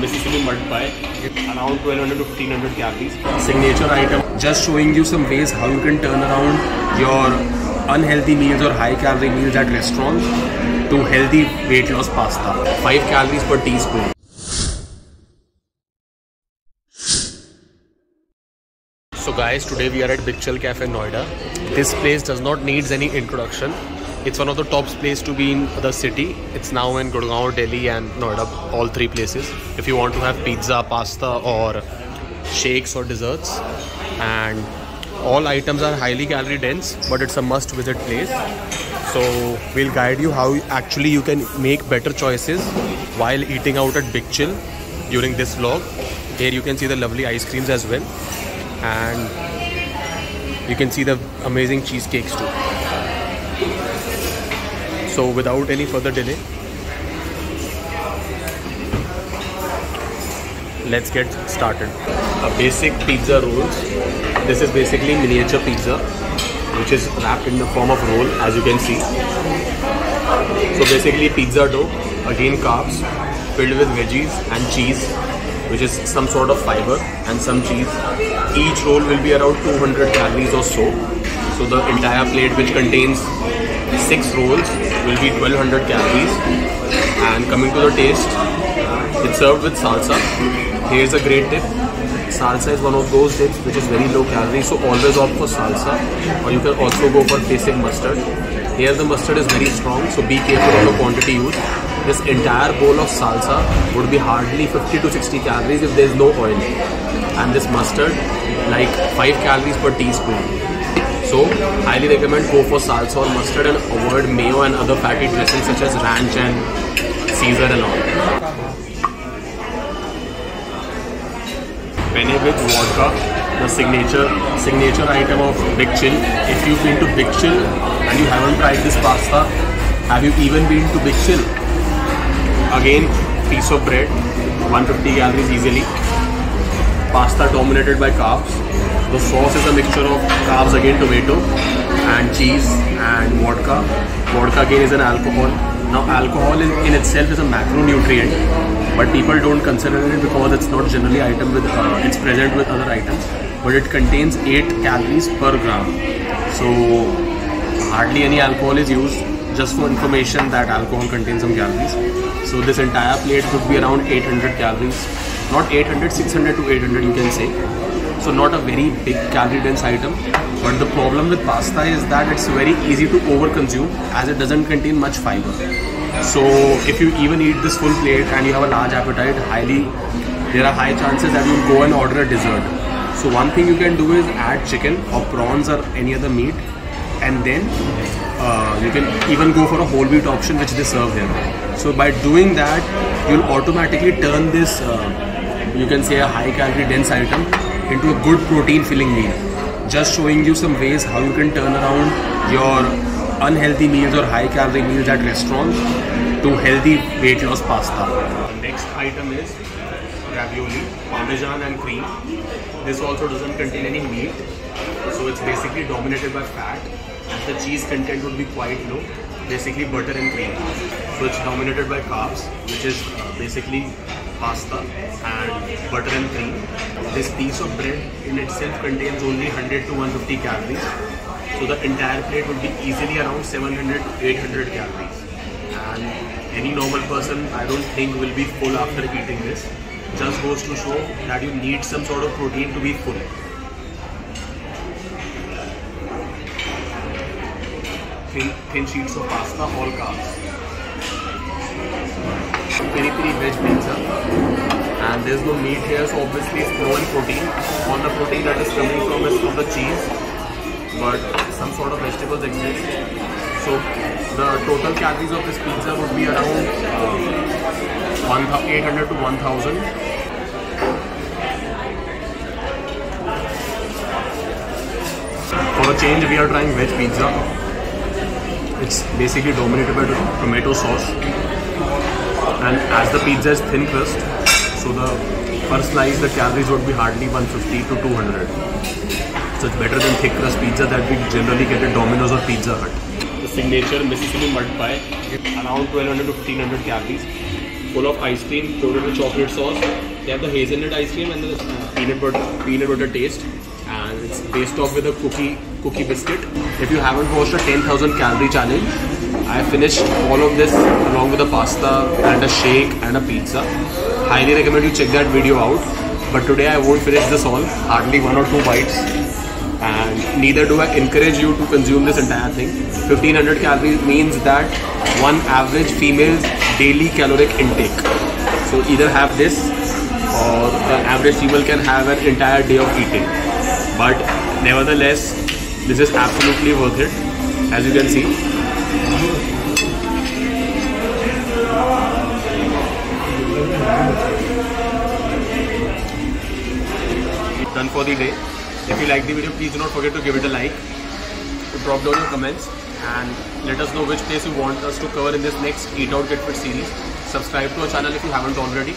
Mississippi Mud Pie, around 1200 to 1500 calories. Signature item, just showing you some ways how you can turn around your unhealthy meals or high calorie meals at restaurants to healthy weight loss pasta. 5 calories per teaspoon. So guys, today we are at Big Chill Cafe Noida. This place does not need any introduction. It's one of the top places to be in the city. It's now in Gurugram, Delhi and Noida, all three places. If you want to have pizza, pasta or shakes or desserts, and all items are highly calorie dense, but it's a must visit place. So we'll guide you how actually you can make better choices while eating out at Big Chill during this vlog. Here you can see the lovely ice creams as well, and you can see the amazing cheesecakes too. So without any further delay, let's get started. A basic pizza rolls. This is basically miniature pizza, which is wrapped in the form of roll, as you can see. So basically pizza dough, again carbs, filled with veggies and cheese, which is some sort of fiber and some cheese. Each roll will be around 200 calories or so. So the entire plate, which contains 6 rolls, will be 1200 calories. And coming to the taste, it's served with salsa. Here's a great tip. Salsa is one of those dips which is very low calorie, so always opt for salsa, or you can also go for basic mustard. Here the mustard is very strong, so be careful on the quantity used. This entire bowl of salsa would be hardly 50 to 60 calories if there is no oil. And this mustard, like 5 calories per teaspoon. So, highly recommend go for salsa or mustard and avoid mayo and other fatty dressings such as ranch and Caesar and all. Penne with vodka, the signature item of Big Chill. If you've been to Big Chill and you haven't tried this pasta, have you even been to Big Chill? Again, piece of bread, 150 calories easily. Pasta dominated by carbs. The sauce is a mixture of carbs, again tomato and cheese and vodka. Vodka again is an alcohol. Now alcohol in itself is a macronutrient, but people don't consider it because it's not generally item with, it's present with other items. But it contains 8 calories per gram. So hardly any alcohol is used, just for information that alcohol contains some calories. So this entire plate would be around 800 calories. Not 800, 600 to 800 you can say. So not a very big calorie dense item, but the problem with pasta is that it's very easy to overconsume as it doesn't contain much fiber. So if you even eat this full plate and you have a large appetite, there are high chances that you'll go and order a dessert. So one thing you can do is add chicken or prawns or any other meat, and then you can even go for a whole wheat option which they serve here. So by doing that, you'll automatically turn this, you can say a high calorie dense item, into a good protein filling meal. Just showing you some ways how you can turn around your unhealthy meals or high calorie meals at restaurants to healthy weight loss pasta. Next item is ravioli, parmesan and cream. This also doesn't contain any meat, so it's basically dominated by fat, and the cheese content would be quite low, basically butter and cream. So it's dominated by carbs, which is basically pasta and butter and cream. This piece of bread in itself contains only 100 to 150 calories. So the entire plate would be easily around 700 to 800 calories. And any normal person, I don't think, will be full after eating this. Just goes to show that you need some sort of protein to be full. Thin sheets of pasta, all carbs. Piri Piri Veg Pizza, and there's no meat here, so obviously it's low in protein. All the protein that is coming from is from the cheese, but some sort of vegetables exist. So the total calories of this pizza would be around 800 to 1000. For a change, we are trying veg pizza. It's basically dominated by tomato sauce. And as the pizza is thin crust, so the per slice the calories would be hardly 150 to 200. So it's better than thick crust pizza that we generally get at Domino's or Pizza Hut. The signature Mississippi Mud Pie, around 1200 to 1500 calories. full of ice cream coated with chocolate sauce. They have the hazelnut ice cream and the peanut butter taste, and it's based off with a cookie biscuit. If you haven't watched the 10,000 calorie challenge, I finished all of this along with a pasta and a shake and a pizza. Highly recommend you check that video out. But today I won't finish this all, hardly one or two bites, and neither do I encourage you to consume this entire thing. 1500 calories means that one average female's daily caloric intake. So either have this, or an average female can have an entire day of eating. But nevertheless, this is absolutely worth it, as you can see. Done for the day. If you like the video, please do not forget to give it a like, to drop down your comments, and let us know which place you want us to cover in this next Eat Out Get Fit series. Subscribe to our channel if you haven't already,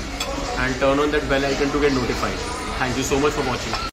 and turn on that bell icon to get notified. Thank you so much for watching.